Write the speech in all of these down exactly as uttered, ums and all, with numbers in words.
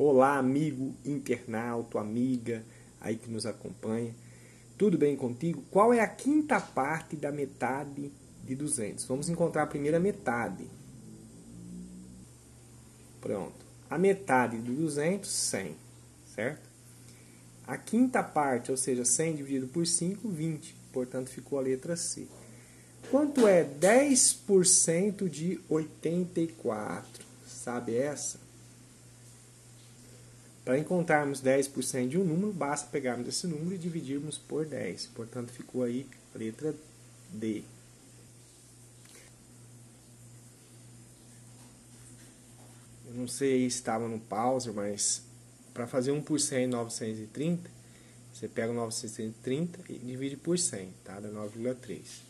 Olá, amigo internauta, amiga aí que nos acompanha. Tudo bem contigo? Qual é a quinta parte da metade de duzentos? Vamos encontrar a primeira metade. Pronto. A metade de duzentos, cem, certo? A quinta parte, ou seja, cem dividido por cinco, vinte. Portanto, ficou a letra C. Quanto é dez por cento de oitenta e quatro? Sabe essa? Para encontrarmos dez por cento de um número, basta pegarmos esse número e dividirmos por dez. Portanto, ficou aí a letra D. Eu não sei se estava no pause, mas para fazer um por cento em novecentos e trinta, você pega o novecentos e trinta e divide por cem, tá? Dá nove vírgula três.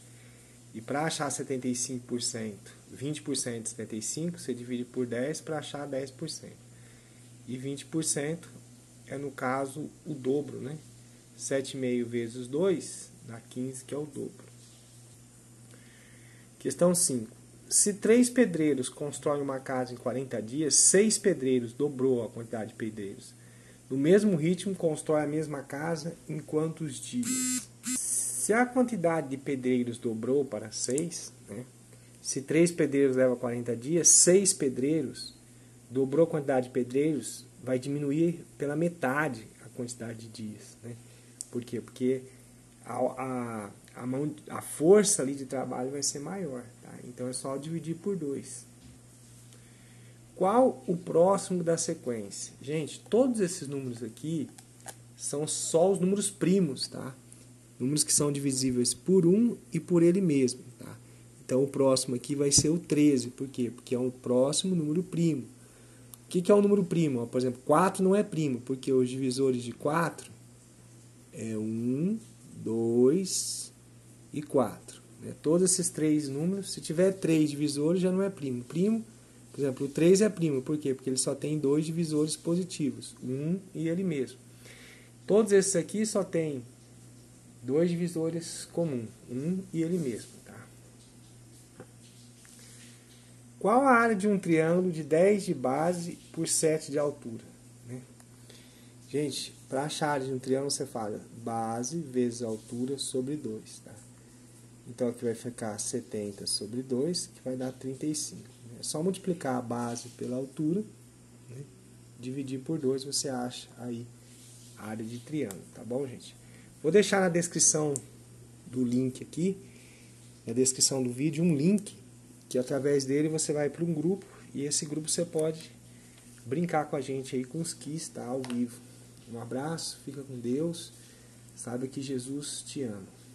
E para achar setenta e cinco por cento, vinte por cento de setenta e cinco, você divide por dez para achar dez por cento. E vinte por cento é, no caso, o dobro, né? sete vírgula cinco vezes dois dá quinze, que é o dobro. Questão cinco. Se três pedreiros constroem uma casa em quarenta dias, seis pedreiros dobrou a quantidade de pedreiros. No mesmo ritmo, constrói a mesma casa em quantos dias? Se a quantidade de pedreiros dobrou para seis, né? Se três pedreiros leva quarenta dias, seis pedreiros... dobrou a quantidade de pedreiros, vai diminuir pela metade a quantidade de dias. Né? Por quê? Porque a, a, a, mão, a força ali de trabalho vai ser maior. Tá? Então é só dividir por dois. Qual o próximo da sequência? Gente, todos esses números aqui são só os números primos. Tá? Números que são divisíveis por um e por ele mesmo. Tá? Então o próximo aqui vai ser o treze. Por quê? Porque é o próximo número primo. O que, que é um número primo? Por exemplo, quatro não é primo, porque os divisores de quatro é um, dois e quatro. Né? Todos esses três números, se tiver três divisores, já não é primo. Primo, por exemplo, o três é primo, por quê? Porque ele só tem dois divisores positivos, um e ele mesmo. Todos esses aqui só tem dois divisores comuns, um e ele mesmo. Qual a área de um triângulo de dez de base por sete de altura? Né? Gente, para achar a área de um triângulo, você fala base vezes altura sobre dois. Tá? Então, aqui vai ficar setenta sobre dois, que vai dar trinta e cinco. Né? É só multiplicar a base pela altura, né? Dividir por dois, você acha aí a área de triângulo, tá bom, gente? Vou deixar na descrição do link aqui, na descrição do vídeo, um link... que através dele você vai para um grupo, e esse grupo você pode brincar com a gente aí, com os que está ao vivo. Um abraço, fica com Deus, sabe que Jesus te ama.